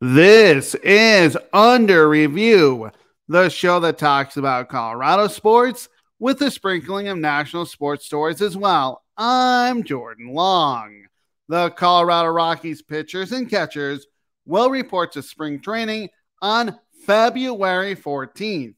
This is Under Review, the show that talks about Colorado sports with a sprinkling of national sports stories as well. I'm Jordan Long. The Colorado Rockies pitchers and catchers will report to spring training on February 14th.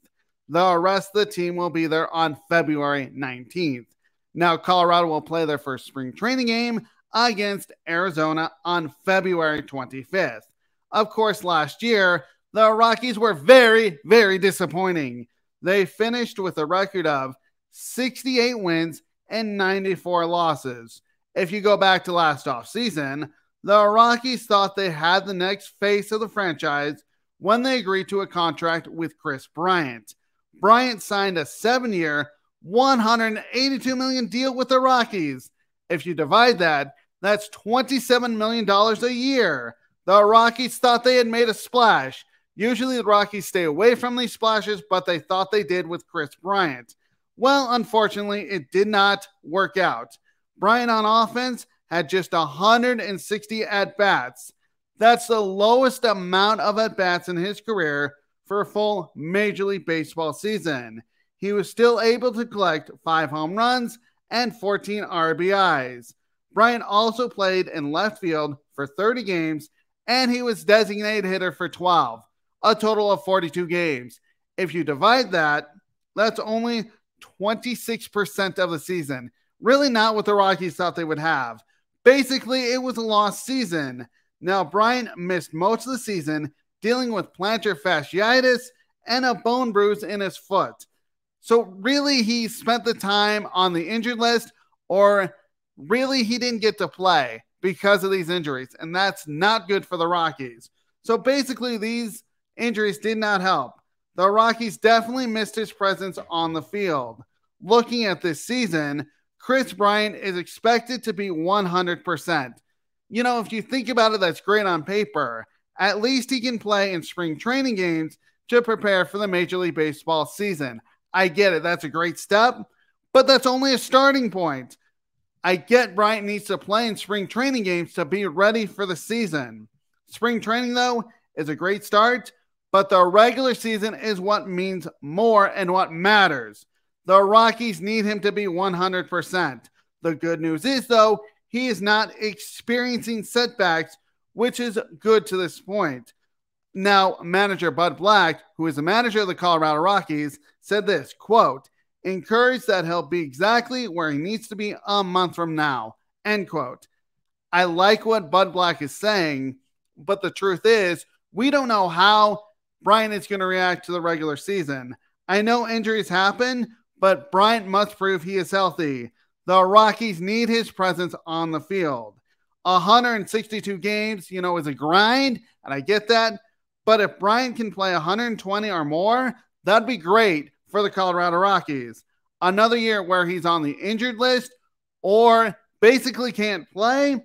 The rest of the team will be there on February 19th. Now, Colorado will play their first spring training game against Arizona on February 25th. Of course, last year, the Rockies were very disappointing. They finished with a record of 68 wins and 94 losses. If you go back to last offseason, the Rockies thought they had the next face of the franchise when they agreed to a contract with Kris Bryant. Bryant signed a 7-year, $182 million deal with the Rockies. If you divide that, that's $27 million a year. The Rockies thought they had made a splash. Usually the Rockies stay away from these splashes, but they thought they did with Kris Bryant. Well, unfortunately, it did not work out. Bryant on offense had just 160 at-bats. That's the lowest amount of at-bats in his career for a full Major League Baseball season. He was still able to collect 5 home runs and 14 RBIs. Bryant also played in left field for 30 games, and he was designated hitter for 12, a total of 42 games. If you divide that, that's only 26% of the season. Really not what the Rockies thought they would have. Basically, it was a lost season. Now, Bryant missed most of the season, dealing with plantar fasciitis and a bone bruise in his foot. So really, he spent the time on the injured list, or really he didn't get to play because of these injuries, and that's not good for the Rockies. So basically, these injuries did not help. The Rockies definitely missed his presence on the field. Looking at this season, Kris Bryant is expected to be 100%. You know, if you think about it, that's great on paper. At least he can play in spring training games to prepare for the Major League Baseball season. I get it. That's a great step, but that's only a starting point. I get Bryant needs to play in spring training games to be ready for the season. Spring training, though, is a great start, but the regular season is what means more and what matters. The Rockies need him to be 100%. The good news is, though, he is not experiencing setbacks, which is good to this point. Now, manager Bud Black, who is the manager of the Colorado Rockies, said this, quote, "Encouraged that he'll be exactly where he needs to be a month from now," end quote. I like what Bud Black is saying, but the truth is, we don't know how Bryant is going to react to the regular season. I know injuries happen, but Bryant must prove he is healthy. The Rockies need his presence on the field. 162 games, you know, is a grind, and I get that. But if Bryant can play 120 or more, that'd be great for the Colorado Rockies. Another year where he's on the injured list or basically can't play,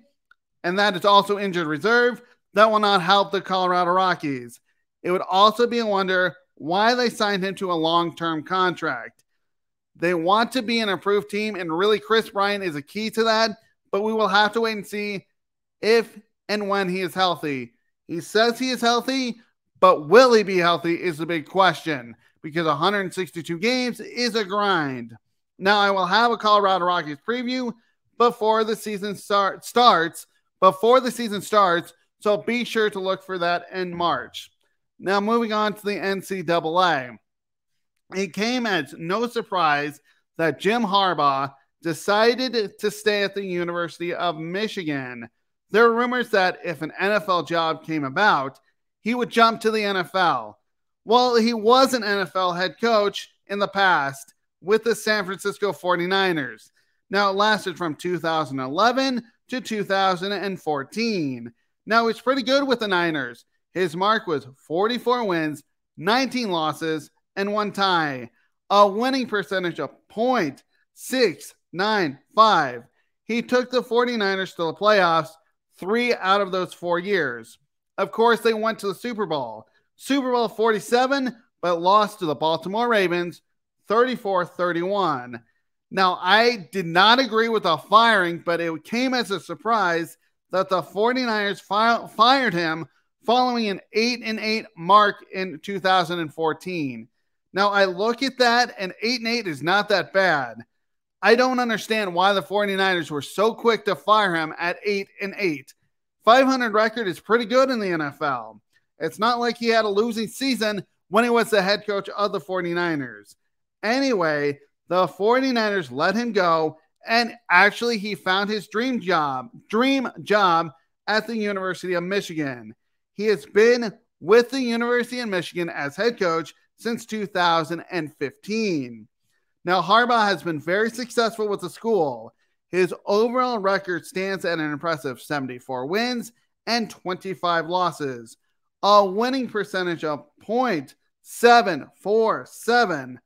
and that is also injured reserve, that will not help the Colorado Rockies. It would also be a wonder why they signed him to a long-term contract. They want to be an improved team, and really Kris Bryant is a key to that, but we will have to wait and see if and when he is healthy. He says he is healthy, but will he be healthy is the big question, because 162 games is a grind. Now, I will have a Colorado Rockies preview before the season starts, so be sure to look for that in March. Now, moving on to the NCAA. It came as no surprise that Jim Harbaugh decided to stay at the University of Michigan. There were rumors that if an NFL job came about, he would jump to the NFL. Well, he was an NFL head coach in the past with the San Francisco 49ers. Now, it lasted from 2011 to 2014. Now, he's pretty good with the Niners. His mark was 44 wins, 19 losses, and 1 tie. A winning percentage of .695. He took the 49ers to the playoffs 3 out of those 4 years. Of course, they went to the Super Bowl. Super Bowl 47, but lost to the Baltimore Ravens 34-31. Now, I did not agree with the firing, but it came as a surprise that the 49ers fired him following an 8-8 mark in 2014. Now, I look at that, and 8-8 is not that bad. I don't understand why the 49ers were so quick to fire him at 8-8. 500 record is pretty good in the NFL. It's not like he had a losing season when he was the head coach of the 49ers. Anyway, the 49ers let him go, and actually he found his dream job at the University of Michigan. He has been with the University of Michigan as head coach since 2015. Now, Harbaugh has been very successful with the school. His overall record stands at an impressive 74 wins and 25 losses, a winning percentage of .747.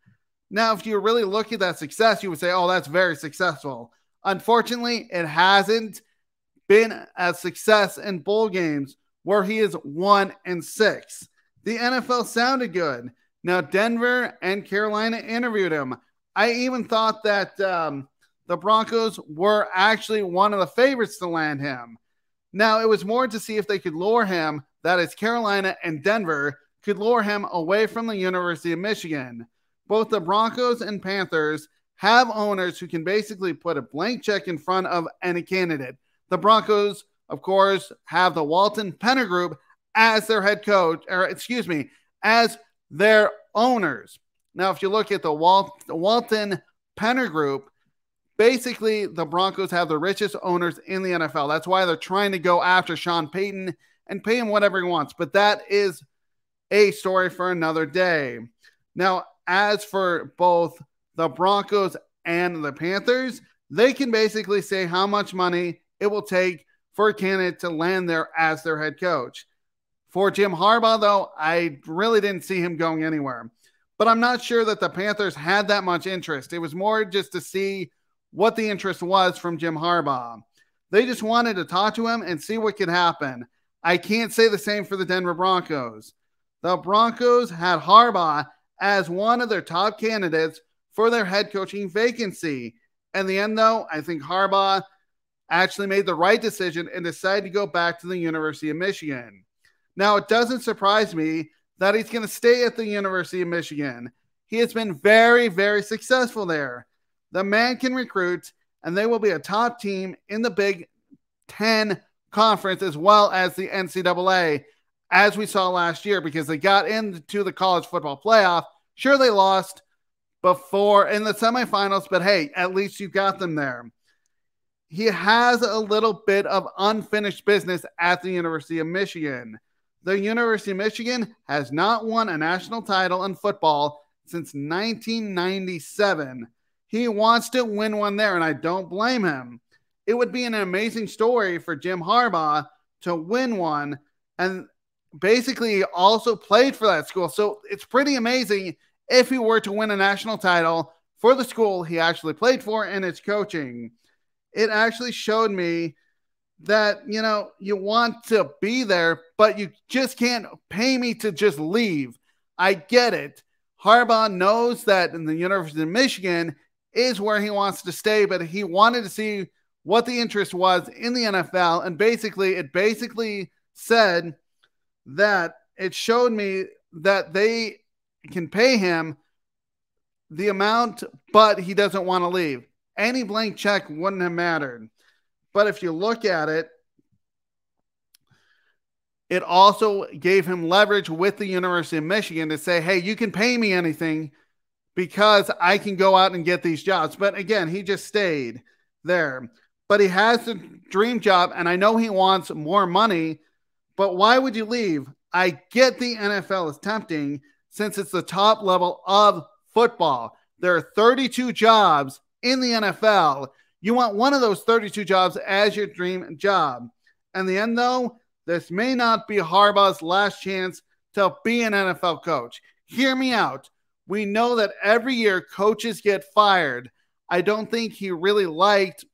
Now, if you really look at that success, you would say, oh, that's very successful. Unfortunately, it hasn't been a success in bowl games where he is 1-6. The NFL sounded good. Now, Denver and Carolina interviewed him. I even thought that the Broncos were actually one of the favorites to land him. Now, it was more to see if they could lure him, that is Carolina and Denver, could lure him away from the University of Michigan. Both the Broncos and Panthers have owners who can basically put a blank check in front of any candidate. The Broncos, of course, have the Walton Penner Group as their head coach, or excuse me, as their owners. Now, if you look at the Walton Penner Group, basically the Broncos have the richest owners in the NFL. That's why they're trying to go after Sean Payton and pay him whatever he wants. But that is a story for another day. Now, as for both the Broncos and the Panthers, they can basically say how much money it will take for a candidate to land there as their head coach. For Jim Harbaugh, though, I really didn't see him going anywhere. But I'm not sure that the Panthers had that much interest. It was more just to see what the interest was from Jim Harbaugh. They just wanted to talk to him and see what could happen. I can't say the same for the Denver Broncos. The Broncos had Harbaugh as one of their top candidates for their head coaching vacancy. In the end, though, I think Harbaugh actually made the right decision and decided to go back to the University of Michigan. Now, it doesn't surprise me that he's going to stay at the University of Michigan. He has been very, very successful there. The man can recruit, and they will be a top team in the Big Ten Conference as well as the NCAA. As we saw last year, because they got into the college football playoff. Sure, they lost before in the semifinals, but hey, at least you got them there. He has a little bit of unfinished business at the University of Michigan. The University of Michigan has not won a national title in football since 1997. He wants to win one there, and I don't blame him. It would be an amazing story for Jim Harbaugh to win one, and basically he also played for that school. So it's pretty amazing if he were to win a national title for the school he actually played for and its coaching. It actually showed me that, you know, you want to be there, but you just can't pay me to just leave. I get it. Harbaugh knows that in the University of Michigan is where he wants to stay, but he wanted to see what the interest was in the NFL. And basically, it basically said that it showed me that they can pay him the amount, but he doesn't want to leave. Any blank check wouldn't have mattered. But if you look at it, it also gave him leverage with the University of Michigan to say, hey, you can pay me anything because I can go out and get these jobs. But again, he just stayed there. But he has a dream job, and I know he wants more money. But why would you leave? I get the NFL is tempting since it's the top level of football. There are 32 jobs in the NFL. You want one of those 32 jobs as your dream job. In the end, though, this may not be Harbaugh's last chance to be an NFL coach. Hear me out. We know that every year coaches get fired. I don't think he really liked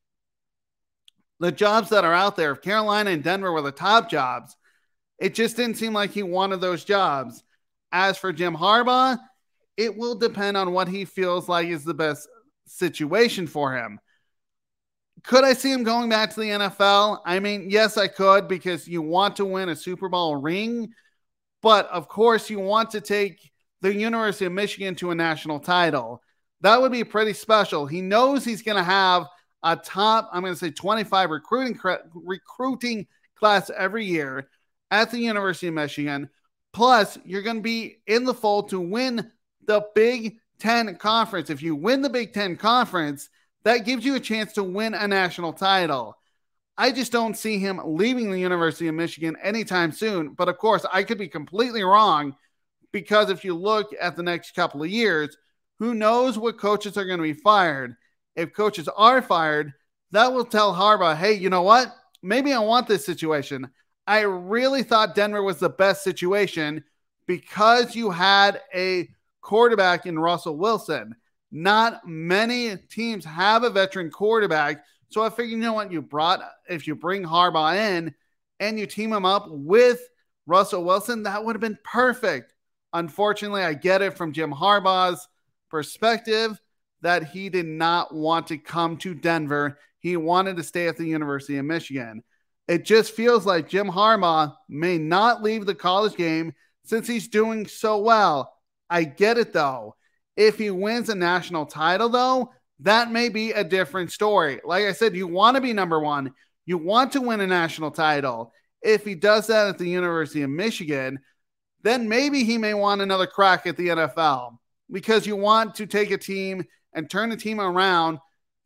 the jobs that are out there. If Carolina and Denver were the top jobs, it just didn't seem like he wanted those jobs. As for Jim Harbaugh, it will depend on what he feels like is the best situation for him. Could I see him going back to the NFL? I mean, yes, I could, because you want to win a Super Bowl ring, but of course you want to take the University of Michigan to a national title. That would be pretty special. He knows he's going to have a top, I'm going to say 25 recruiting class every year at the University of Michigan. Plus, you're going to be in the fold to win the Big Ten Conference. If you win the Big Ten Conference, that gives you a chance to win a national title. I just don't see him leaving the University of Michigan anytime soon. But of course, I could be completely wrong, because if you look at the next couple of years, who knows what coaches are going to be fired. If coaches are fired, that will tell Harbaugh, hey, you know what? Maybe I want this situation. I really thought Denver was the best situation because you had a quarterback in Russell Wilson. Not many teams have a veteran quarterback. So I figured, you know what, if you bring Harbaugh in and you team him up with Russell Wilson, that would have been perfect. Unfortunately, I get it from Jim Harbaugh's perspective that he did not want to come to Denver. He wanted to stay at the University of Michigan. It just feels like Jim Harbaugh may not leave the college game since he's doing so well. I get it, though. If he wins a national title, though, that may be a different story. Like I said, you want to be number one. You want to win a national title. If he does that at the University of Michigan, then maybe he may want another crack at the NFL, because you want to take a team and turn the team around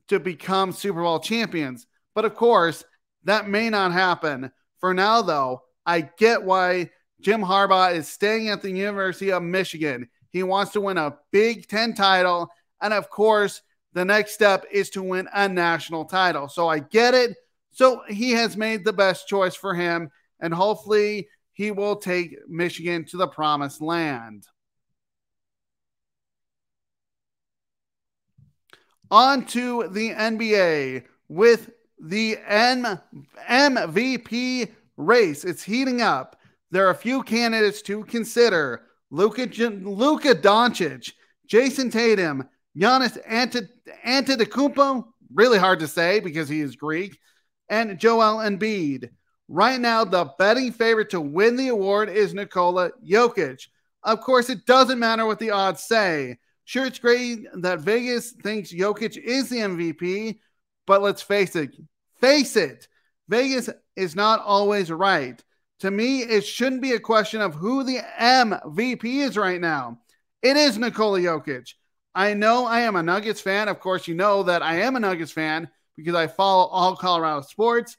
to become Super Bowl champions. But of course, that may not happen. For now, though, I get why Jim Harbaugh is staying at the University of Michigan. He wants to win a Big Ten title. And of course, the next step is to win a national title. So I get it. So he has made the best choice for him. And hopefully he will take Michigan to the promised land. On to the NBA with the MVP race. It's heating up. There are a few candidates to consider. Luka Doncic, Jason Tatum, Giannis Antetokounmpo, really hard to say because he is Greek, and Joel Embiid. Right now, the betting favorite to win the award is Nikola Jokic. Of course, it doesn't matter what the odds say. Sure, it's great that Vegas thinks Jokic is the MVP, but let's face it, Vegas is not always right. To me, it shouldn't be a question of who the MVP is right now. It is Nikola Jokic. I know I am a Nuggets fan. Of course, you know that I am a Nuggets fan because I follow all Colorado sports,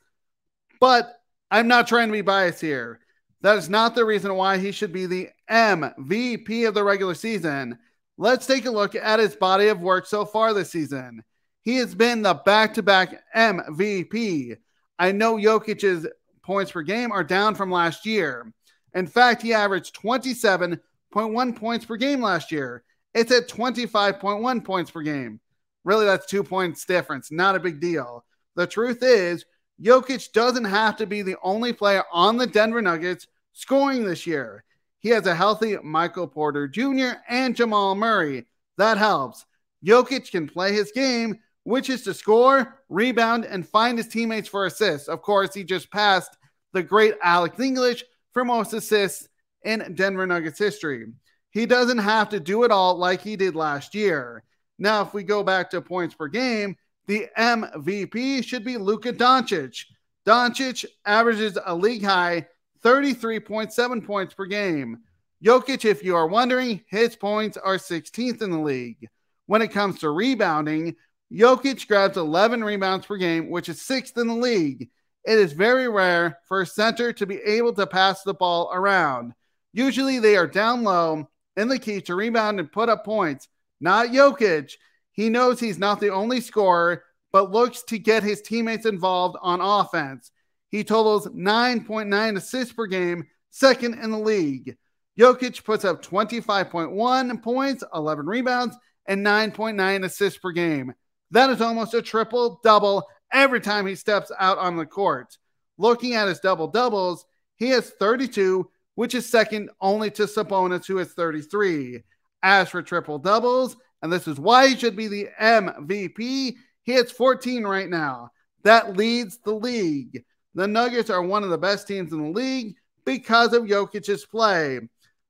but I'm not trying to be biased here. That is not the reason why he should be the MVP of the regular season. Let's take a look at his body of work so far this season. He has been the back-to-back MVP. I know Jokic's points per game are down from last year. In fact, he averaged 27.1 points per game last year. It's at 25.1 points per game. Really, that's 2 points difference. Not a big deal. The truth is, Jokic doesn't have to be the only player on the Denver Nuggets scoring this year. He has a healthy Michael Porter Jr. and Jamal Murray. That helps. Jokic can play his game, which is to score, rebound, and find his teammates for assists. Of course, he just passed the great Alex English for most assists in Denver Nuggets history. He doesn't have to do it all like he did last year. Now, if we go back to points per game, the MVP should be Luka Doncic. Doncic averages a league-high 33.7 points per game. Jokic, if you are wondering, his points are 16th in the league. When it comes to rebounding, Jokic grabs 11 rebounds per game, which is 6th in the league. It is very rare for a center to be able to pass the ball around. Usually they are down low in the key to rebound and put up points. Not Jokic. He knows he's not the only scorer, but looks to get his teammates involved on offense. He totals 9.9 assists per game, second in the league. Jokic puts up 25.1 points, 11 rebounds, and 9.9 assists per game. That is almost a triple-double every time he steps out on the court. Looking at his double-doubles, he has 32, which is second only to Sabonis, who has 33. As for triple-doubles, and this is why he should be the MVP, he has 14 right now. that leads the league. The Nuggets are one of the best teams in the league because of Jokic's play.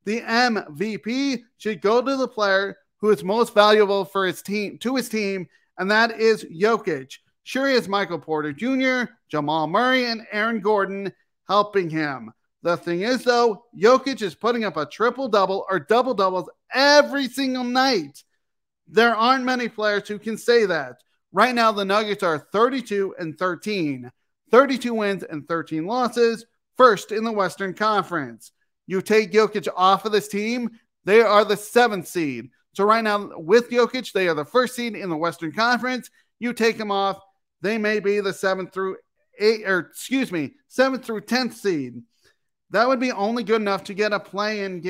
The MVP should go to the player who is most valuable for his team, to his team, and that is Jokic. Sure, he has Michael Porter Jr., Jamal Murray, and Aaron Gordon helping him. The thing is, though, Jokic is putting up a triple-double or double-doubles every single night. There aren't many players who can say that. Right now, the Nuggets are 32-13. 32 wins and 13 losses, first in the Western Conference. You take Jokic off of this team, they are the 7th seed. So right now, with Jokic, they are the 1st seed in the Western Conference. You take them off, they may be the 7th through 10th seed. That would be only good enough to get a play-in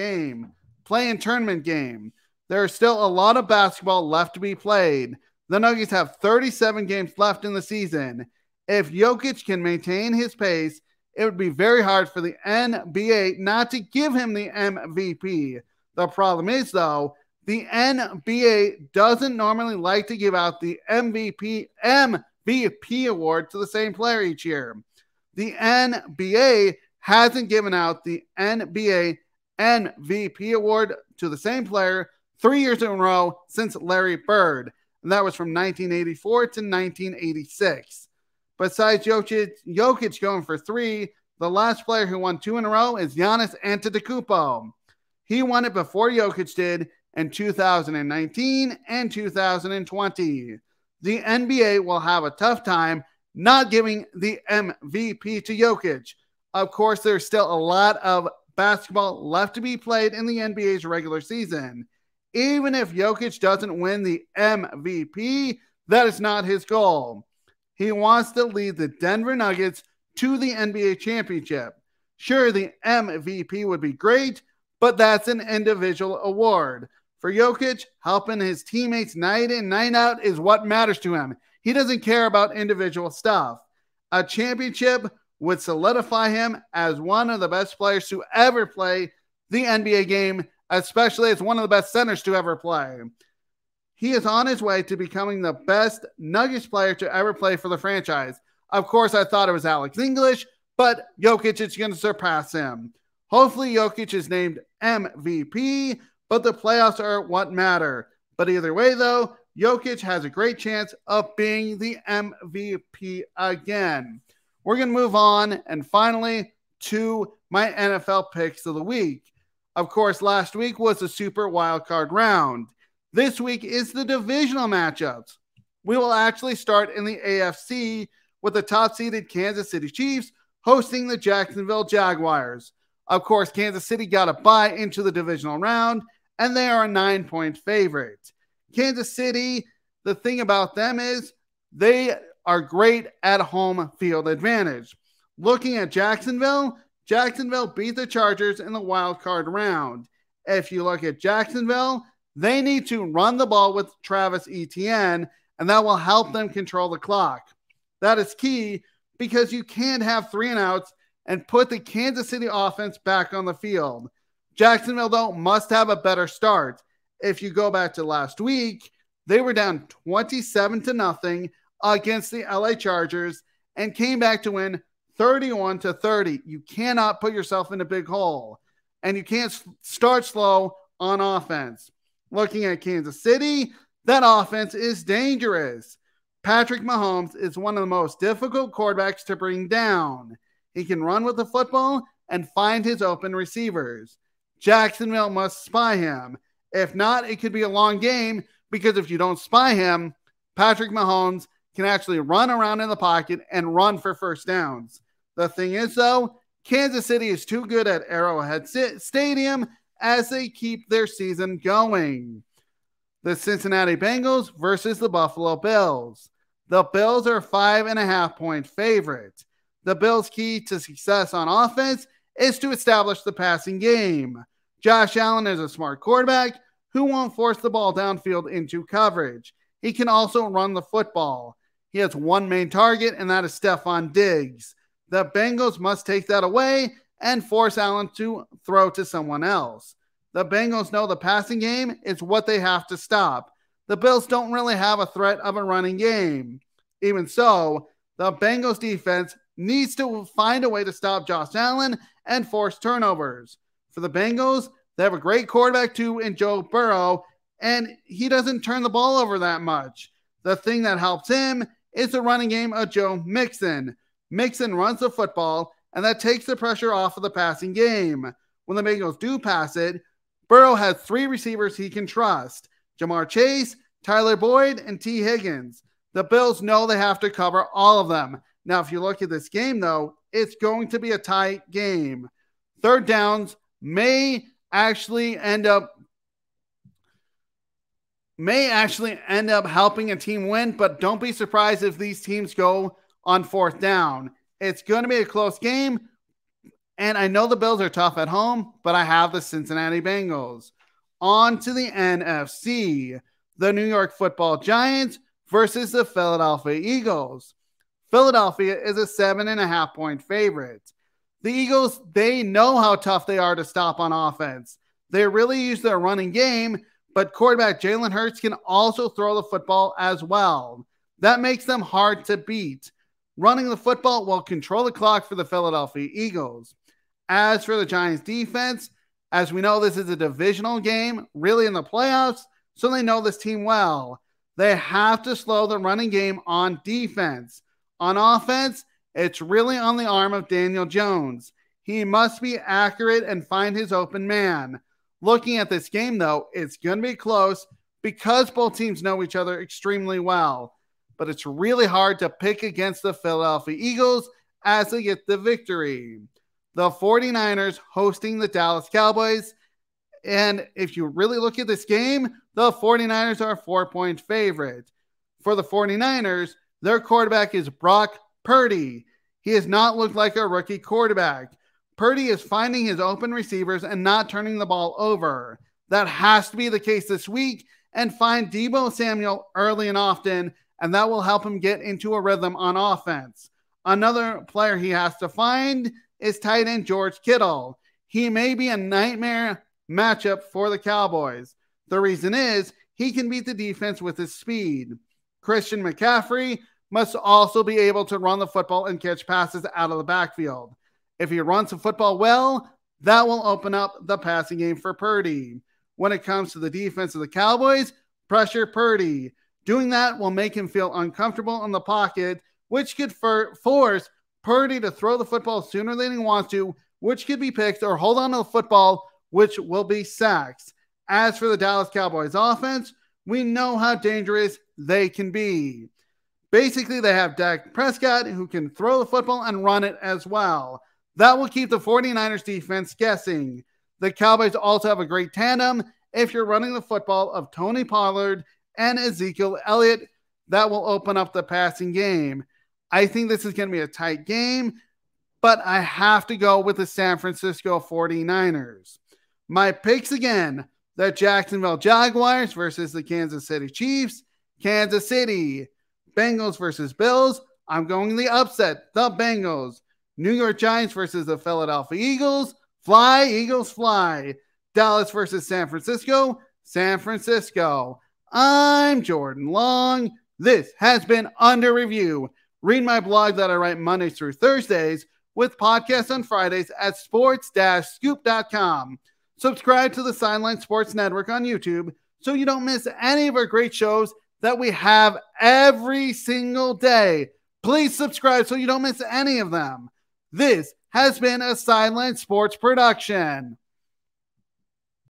tournament game. There is still a lot of basketball left to be played. The Nuggets have 37 games left in the season. If Jokic can maintain his pace, it would be very hard for the NBA not to give him the MVP. The problem is, though, the NBA doesn't normally like to give out the MVP award to the same player each year. The NBA hasn't given out the NBA MVP award to the same player 3 years in a row since Larry Bird, and that was from 1984 to 1986. Besides Jokic going for three, the last player who won two in a row is Giannis Antetokounmpo. He won it before Jokic did in 2019 and 2020. The NBA will have a tough time not giving the MVP to Jokic. Of course, there's still a lot of basketball left to be played in the NBA's regular season. Even if Jokic doesn't win the MVP, that is not his goal. He wants to lead the Denver Nuggets to the NBA championship. Sure, the MVP would be great, but that's an individual award. For Jokic, helping his teammates night in, night out is what matters to him. He doesn't care about individual stuff. A championship would solidify him as one of the best players to ever play the NBA game, especially as one of the best centers to ever play. He is on his way to becoming the best Nuggets player to ever play for the franchise. Of course, I thought it was Alex English, but Jokic is going to surpass him. Hopefully, Jokic is named MVP, but the playoffs are what matter. But either way, though, Jokic has a great chance of being the MVP again. We're going to move on, and finally, to my NFL picks of the week. Of course, last week was the Super Wildcard Round. This week is the divisional matchups. We will actually start in the AFC with the top-seeded Kansas City Chiefs hosting the Jacksonville Jaguars. Of course, Kansas City got a bye into the divisional round, and they are a 9-point favorite. Kansas City, the thing about them is they are great at home field advantage. Looking at Jacksonville, Jacksonville beat the Chargers in the wild card round. If you look at Jacksonville, they need to run the ball with Travis Etienne, and that will help them control the clock. That is key because you can't have three and outs and put the Kansas City offense back on the field. Jacksonville, though, must have a better start. If you go back to last week, they were down 27-0 against the LA Chargers and came back to win 31-30. You cannot put yourself in a big hole, and you can't start slow on offense. Looking at Kansas City, that offense is dangerous. Patrick Mahomes is one of the most difficult quarterbacks to bring down. He can run with the football and find his open receivers. Jacksonville must spy him. If not, it could be a long game because if you don't spy him, Patrick Mahomes can actually run around in the pocket and run for first downs. The thing is, though, Kansas City is too good at Arrowhead Stadium as they keep their season going. The Cincinnati Bengals versus the Buffalo Bills. The Bills are 5.5-point favorites. The Bills' key to success on offense is to establish the passing game. Josh Allen is a smart quarterback who won't force the ball downfield into coverage. He can also run the football. He has one main target, and that is Stephon Diggs. The Bengals must take that away and force Allen to throw to someone else. The Bengals know the passing game is what they have to stop. The Bills don't really have a threat of a running game. Even so, The Bengals defense needs to find a way to stop Josh Allen and force turnovers. For the Bengals, they have a great quarterback too in Joe Burrow, and he doesn't turn the ball over that much. The thing that helps him is the running game of Joe Mixon. Mixon runs the football, and that takes the pressure off of the passing game. When the Bengals do pass it, Burrow has three receivers he can trust: Jamar Chase, Tyler Boyd, and T. Higgins. The Bills know they have to cover all of them. Now, if you look at this game, though, it's going to be a tight game. Third downs may actually end up helping a team win, but don't be surprised if these teams go on fourth down. It's going to be a close game, and I know the Bills are tough at home, but I have the Cincinnati Bengals. On to the NFC, the New York Football Giants versus the Philadelphia Eagles. Philadelphia is a 7.5-point favorite. The Eagles, they know how tough they are to stop on offense. They really use their running game, but quarterback Jalen Hurts can also throw the football as well. That makes them hard to beat. Running the football will control the clock for the Philadelphia Eagles. As for the Giants defense, as we know, this is a divisional game, really in the playoffs, so they know this team well. They have to slow the running game on defense. On offense, it's really on the arm of Daniel Jones. He must be accurate and find his open man. Looking at this game, though, it's going to be close because both teams know each other extremely well. But it's really hard to pick against the Philadelphia Eagles as they get the victory. The 49ers hosting the Dallas Cowboys. And if you really look at this game, the 49ers are a 4-point favorite. For the 49ers, their quarterback is Brock Purdy. He has not looked like a rookie quarterback. Purdy is finding his open receivers and not turning the ball over. That has to be the case this week, and find Deebo Samuel early and often, and that will help him get into a rhythm on offense. Another player he has to find is tight end George Kittle. He may be a nightmare matchup for the Cowboys. The reason is he can beat the defense with his speed. Christian McCaffrey must also be able to run the football and catch passes out of the backfield. If he runs the football well, that will open up the passing game for Purdy. When it comes to the defense of the Cowboys, pressure Purdy. Doing that will make him feel uncomfortable in the pocket, which could force Purdy to throw the football sooner than he wants to, which could be picked, or hold on to the football, which will be sacks. As for the Dallas Cowboys offense, we know how dangerous they can be. Basically, they have Dak Prescott, who can throw the football and run it as well. That will keep the 49ers defense guessing. The Cowboys also have a great tandem if you're running the football of Tony Pollard and Ezekiel Elliott. That will open up the passing game. I think this is going to be a tight game, but I have to go with the San Francisco 49ers. My picks again, the Jacksonville Jaguars versus the Kansas City Chiefs. Kansas City. Bengals versus Bills. I'm going the upset, the Bengals. New York Giants versus the Philadelphia Eagles. Fly, Eagles, fly. Dallas versus San Francisco. San Francisco. I'm Jordan Long. This has been Under Review. Read my blog that I write Mondays through Thursdays, with podcasts on Fridays at sports-scoop.com. Subscribe to the Sideline Sports Network on YouTube so you don't miss any of our great shows that we have every single day. Please subscribe so you don't miss any of them. This has been a Sideline Sports production.